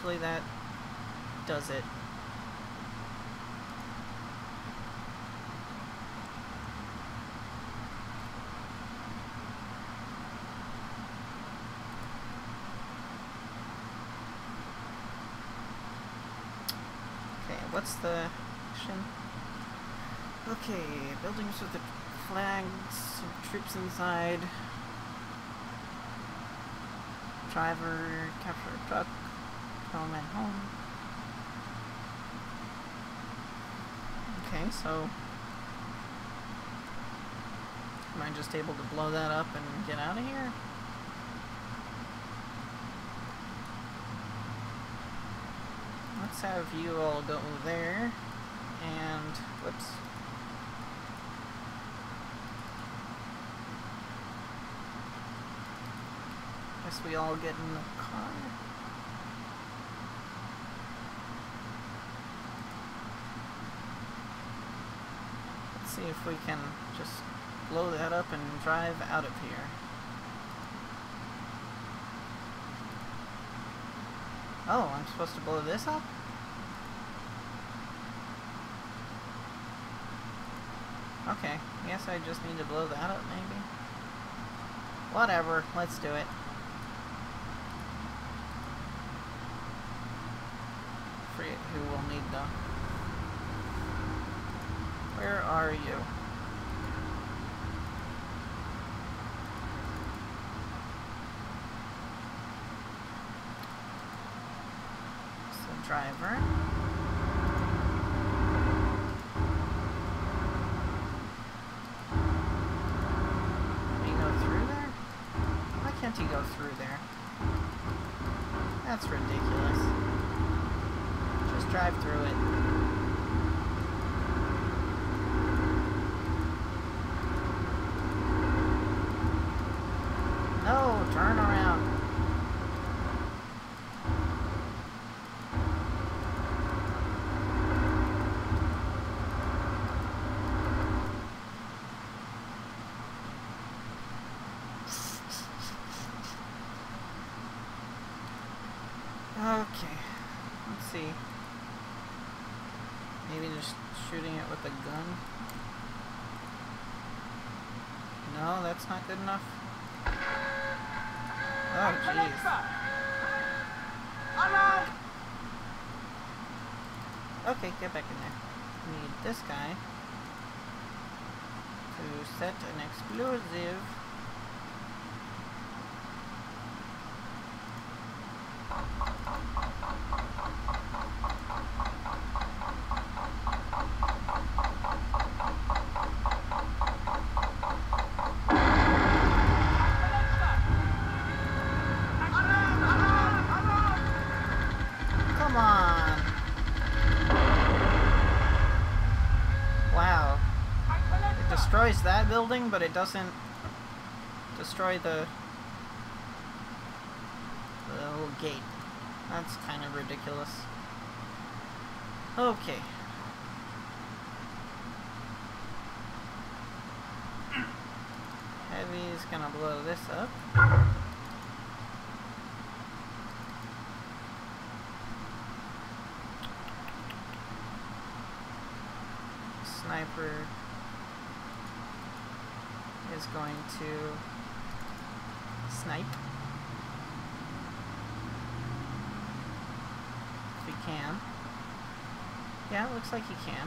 hopefully that does it. Okay, what's the action? Okay, buildings with the flags, troops inside. Driver, capture a truck, throw him at home. Okay, so am I just able to blow that up and get out of here? Let's have you all go there, and whoops. Guess we all get in the car. Let's see if we can just blow that up and drive out of here. Oh, I'm supposed to blow this up? Okay, I guess I just need to blow that up maybe. Whatever, let's do it. Who will need them. Where are you? It's the driver. Can he go through there? Why can't he go through there? That's ridiculous. Drive through it. No, turn around. Okay, let's see. Maybe just shooting it with a gun? No, that's not good enough. Oh, jeez. Okay, get back in there. We need this guy to set an explosive. Destroys that building, but it doesn't destroy the little gate. That's kind of ridiculous. Okay. Heavy's gonna blow this up. Sniper is going to snipe if he can. Yeah, it looks like he can.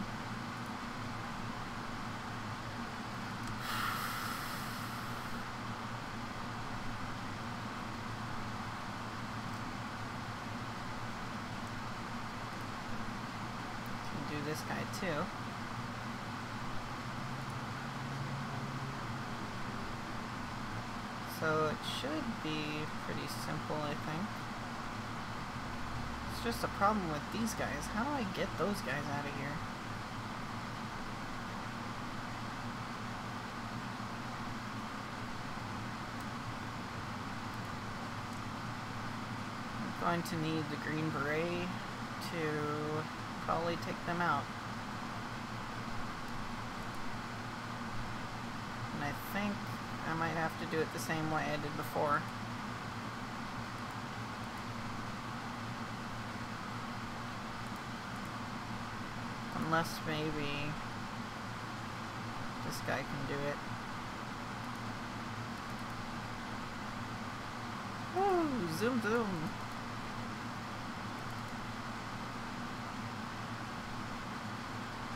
Can do this guy too. So it should be pretty simple, I think. It's just a problem with these guys. How do I get those guys out of here? I'm going to need the Green Beret to probably take them out. And I think I might have to do it the same way I did before. Unless maybe this guy can do it. Woo! Zoom zoom!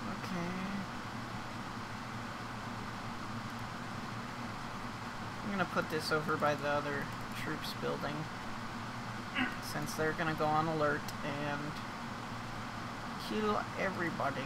Okay. I'm gonna put this over by the other troops building, since they're gonna go on alert and kill everybody.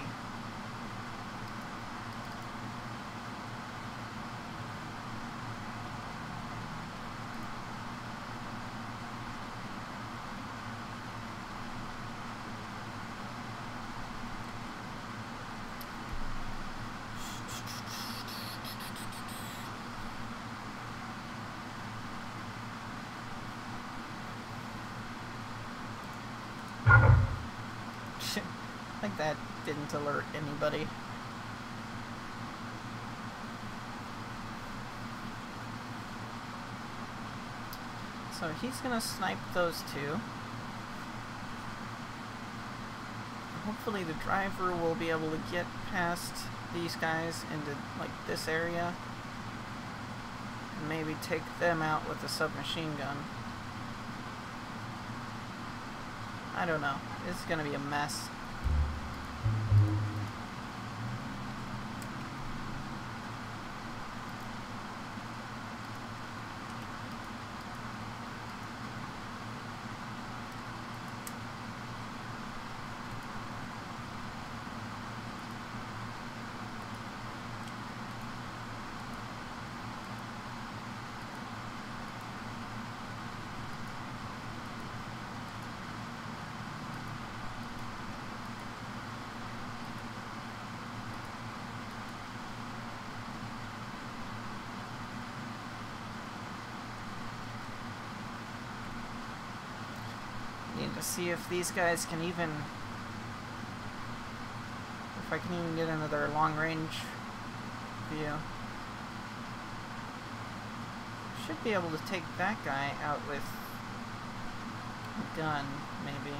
That didn't alert anybody. So he's gonna snipe those two. Hopefully the driver will be able to get past these guys into like this area and maybe take them out with a submachine gun. I don't know. It's gonna be a mess. See if these guys can even, if I can even get into their long range view. Should be able to take that guy out with a gun, maybe.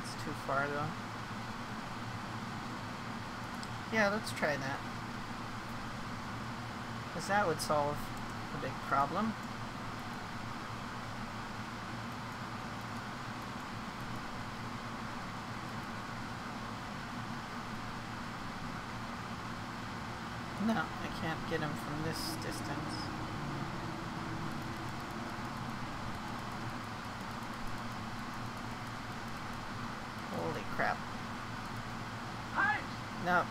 It's too far though. Yeah, let's try that. Because that would solve a big problem. No, I can't get him from this distance. Holy crap. No.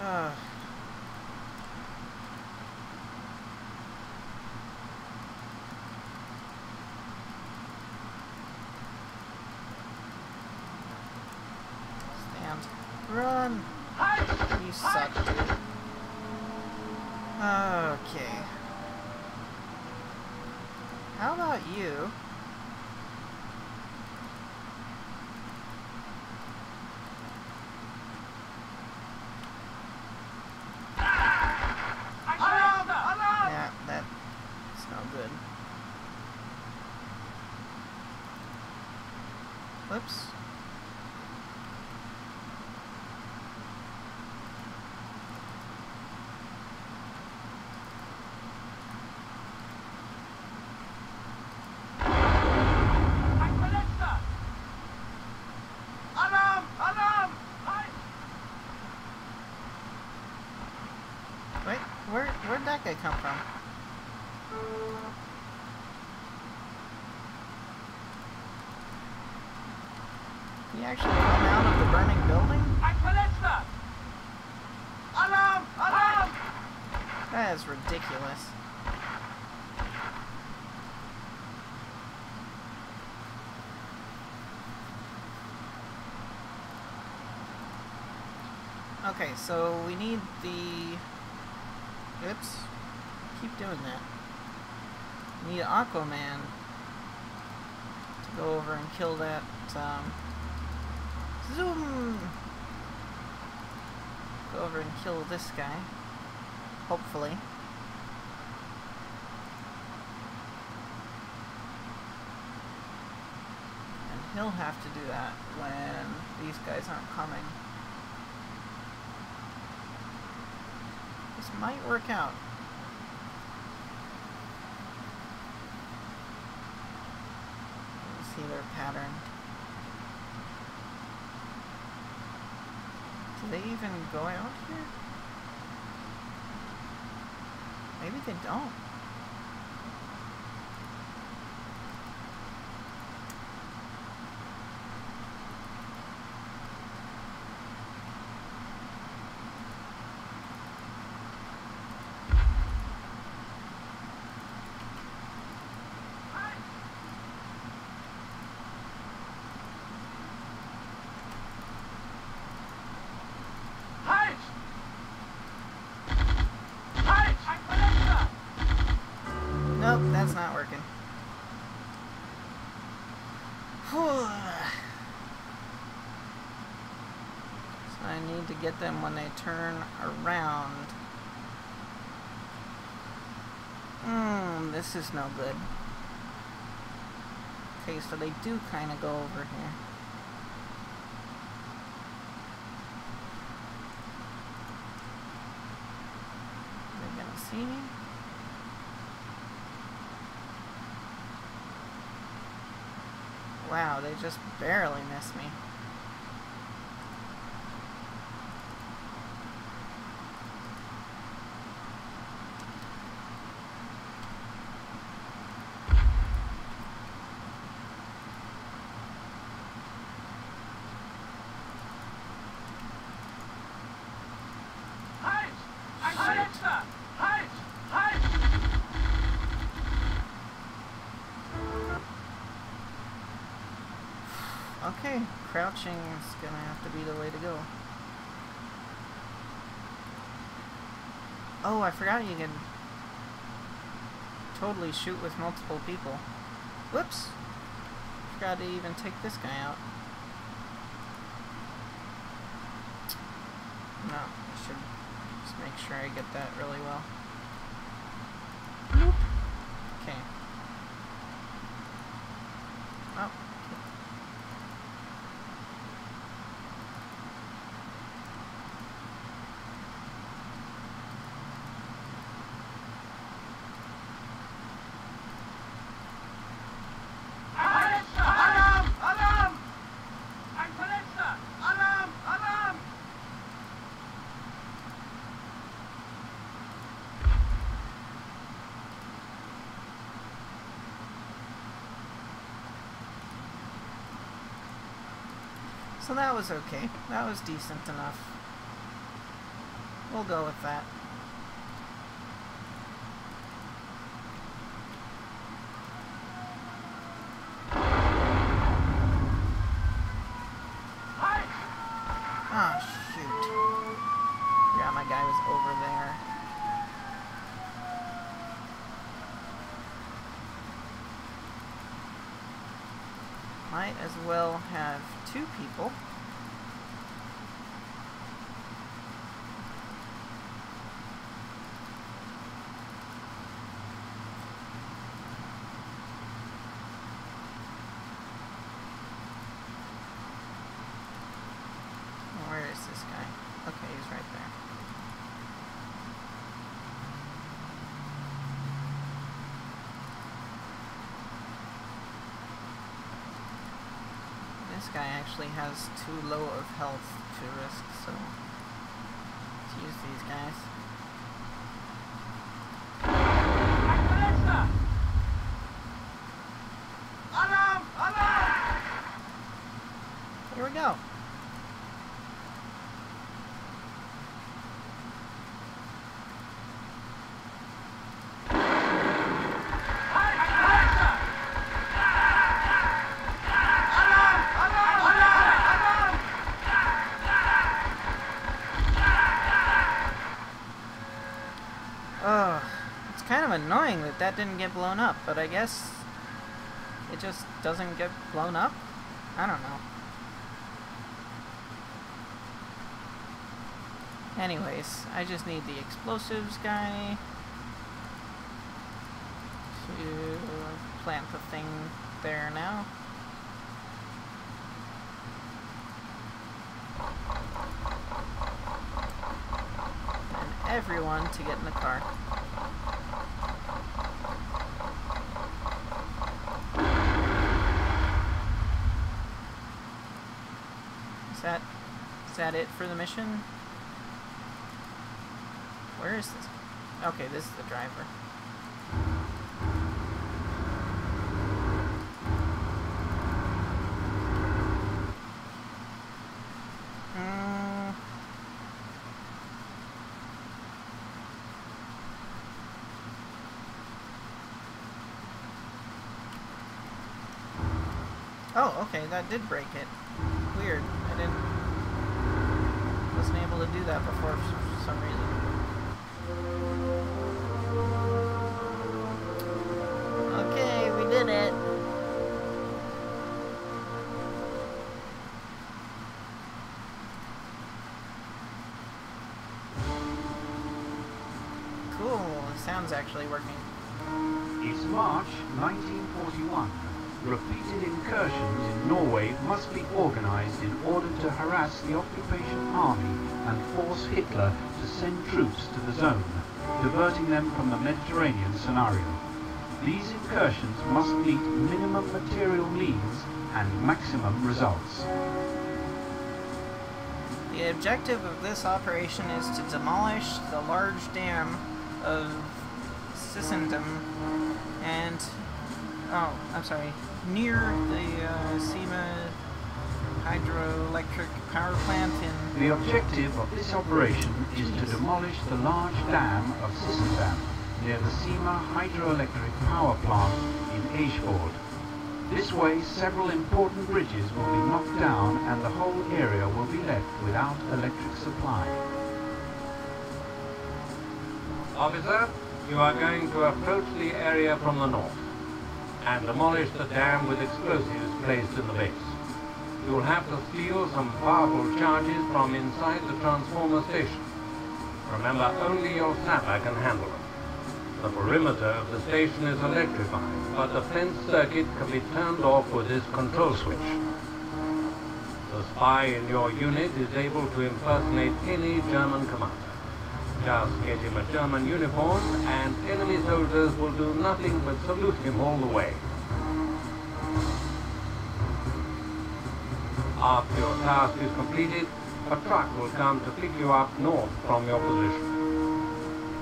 Ugh. Run! You suck, dude. Okay. How about you? Yeah, that's not good. Whoops. Where'd that guy come from? He actually came out of the burning building? Alarm! That is ridiculous. Okay, so we need the... Oops. Keep doing that. Need Aquaman to go over and kill that, Zoom! Go over and kill this guy. Hopefully. He'll have to do that when these guys aren't coming. This might work out. See their pattern. Do they even go out here? Maybe they don't. That's not working. So I need to get them when they turn around. This is no good. Okay, so they do kind of go over here. Are they gonna see me? Wow, they just barely missed me. Okay, crouching is gonna have to be the way to go. Oh, I forgot you can totally shoot with multiple people. Whoops! Forgot to even take this guy out. No, I should just make sure I get that really well. Nope. Okay. Oh. So that was okay. That was decent enough. We'll go with that. Ah, shoot. Yeah, my guy was over there. Might as well have two people. Where is this guy? Okay, he's right there. This guy actually has too low of health to risk, so let's use these guys. Here we go. Annoying that that didn't get blown up, but I guess it just doesn't get blown up? I don't know. Anyways, I just need the explosives guy to plant the thing there now. everyone to get in the car. Is that it for the mission? Where is this? Okay, this is the driver. Oh, okay, that did break it. Weird. I wasn't able to do that before for some reason. Okay, we did it. Cool, the sound's actually working. It's March 1941. Repeated incursions in Norway must be organized in order to harass the occupation army and force Hitler to send troops to the zone, diverting them from the Mediterranean scenario. These incursions must meet minimum material needs and maximum results. The objective of this operation is to demolish the large dam of Sissendam and... oh, I'm sorry. Near the Sima hydroelectric power plant in... The objective of this operation is to demolish the large dam of Sissendam near the Sima hydroelectric power plant in Eidsfjord. This way, several important bridges will be knocked down and the whole area will be left without electric supply. Officer, you are going to approach the area from the north and demolish the dam with explosives placed in the base. You'll have to steal some powerful charges from inside the transformer station. Remember, only your sapper can handle them. The perimeter of the station is electrified, but the fence circuit can be turned off with this control switch. The spy in your unit is able to impersonate any German commander. Just get him a German uniform, and enemy soldiers will do nothing but salute him all the way. After your task is completed, a truck will come to pick you up north from your position.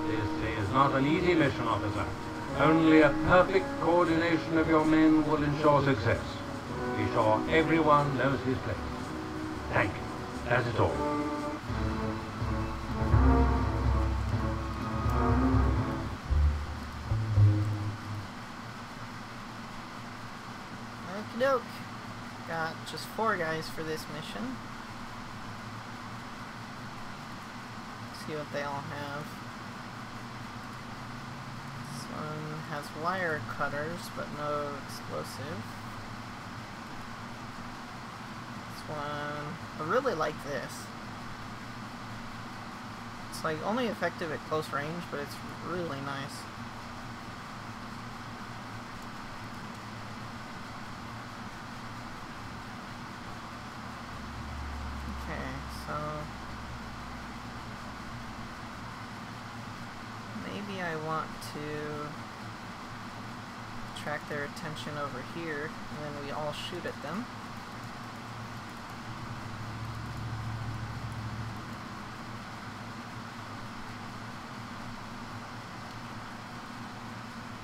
This is not an easy mission, officer. Only a perfect coordination of your men will ensure success. Be sure everyone knows his place. Thank you. That is all. Got just 4 guys for this mission. Let's see what they all have. This one has wire cutters, but no explosive. This one... I really like this. It's like only effective at close range, but it's really nice. Attract their attention over here, and then we all shoot at them.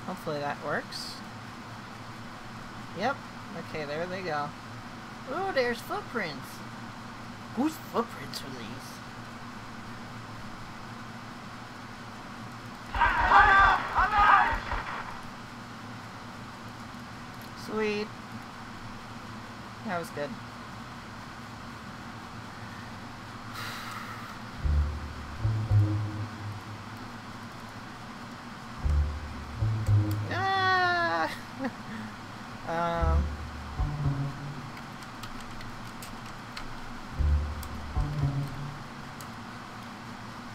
Hopefully that works. Yep. Okay, there they go. Oh, there's footprints! Whose footprints are these? Sweet. That was good. Ah!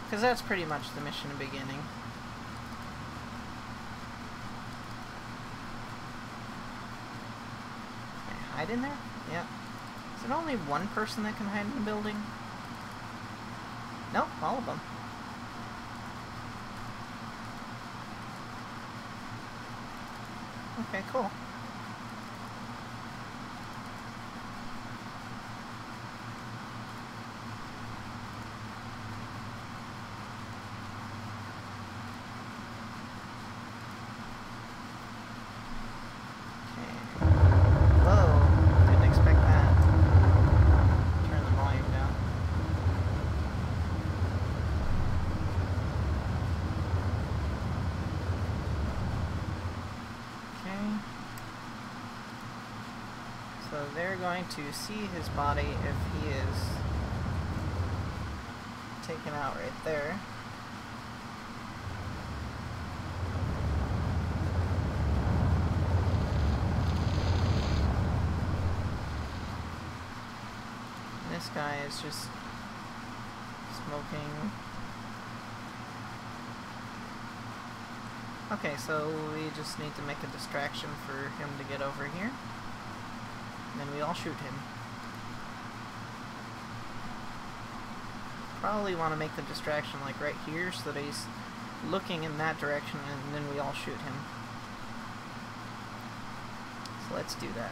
Because that's pretty much the mission in the beginning. Hide in there? Yeah. Is it only one person that can hide in the building? Nope, all of them. Okay, cool. So they're going to see his body if he is taken out right there. This guy is just smoking. Okay, so we just need to make a distraction for him to get over here. And then we all shoot him. Probably want to make the distraction like right here so that he's looking in that direction and then we all shoot him. So let's do that.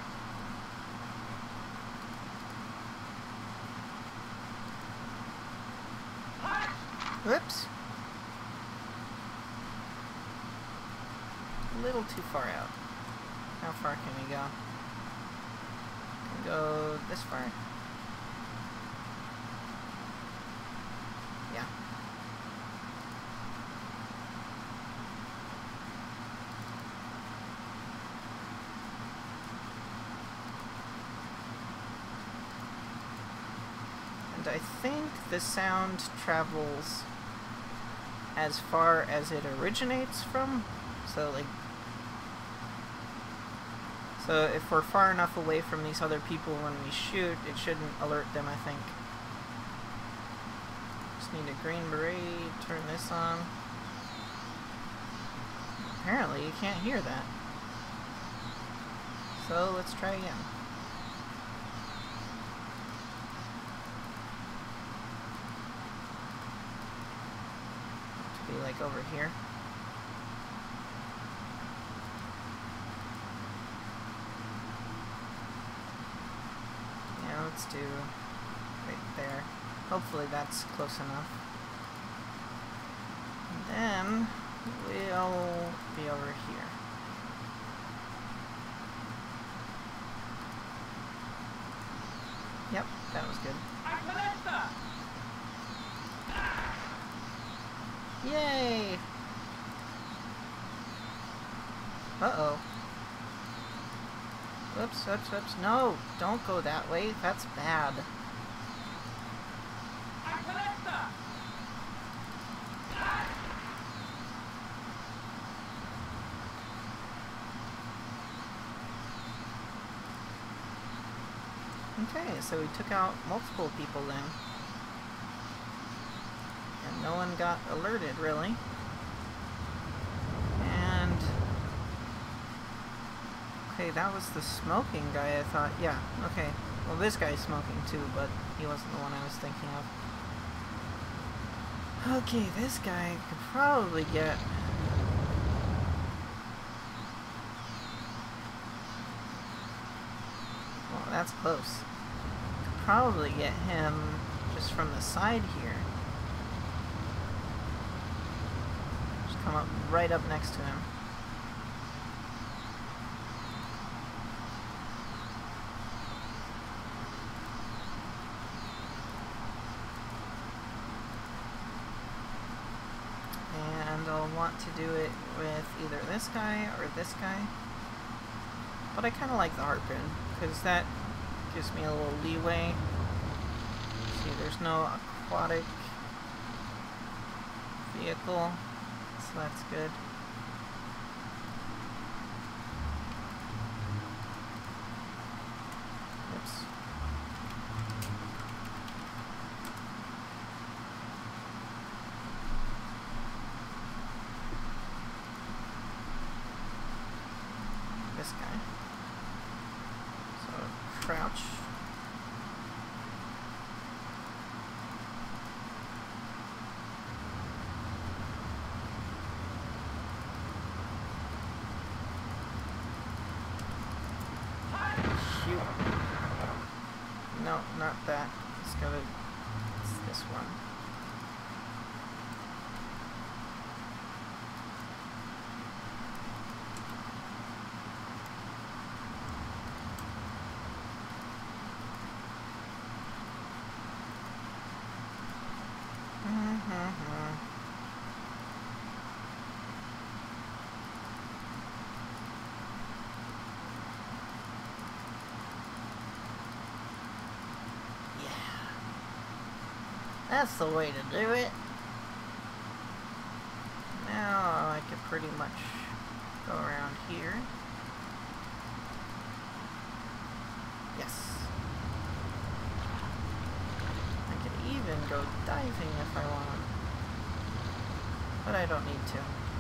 Whoops. A little too far out. How far can we go? Go this far. Yeah. And I think the sound travels as far as it originates from. So like, so if we're far enough away from these other people when we shoot, it shouldn't alert them, I think. Just need a green beret, turn this on. Apparently you can't hear that. So let's try again. Have to be like over here. Let's do right there. Hopefully that's close enough. And then we'll be over here. Yep, that was good. Yay! Uh-oh. Oops, oops, oops. No, don't go that way. That's bad. Okay, so we took out multiple people then. And no one got alerted, really. Okay, that was the smoking guy, I thought. Yeah, okay. Well, this guy's smoking too, but he wasn't the one I was thinking of. Okay, this guy could probably get... Well, that's close. Could probably get him just from the side here. Just come up right up next to him. To do it with either this guy or this guy, but I kind of like the harpoon because that gives me a little leeway. See, there's no aquatic vehicle, so that's good. Oops. you. No, not that. It's gotta. It's this one. That's the way to do it. Now I can pretty much go around here. Yes. I could even go diving if I want. But I don't need to.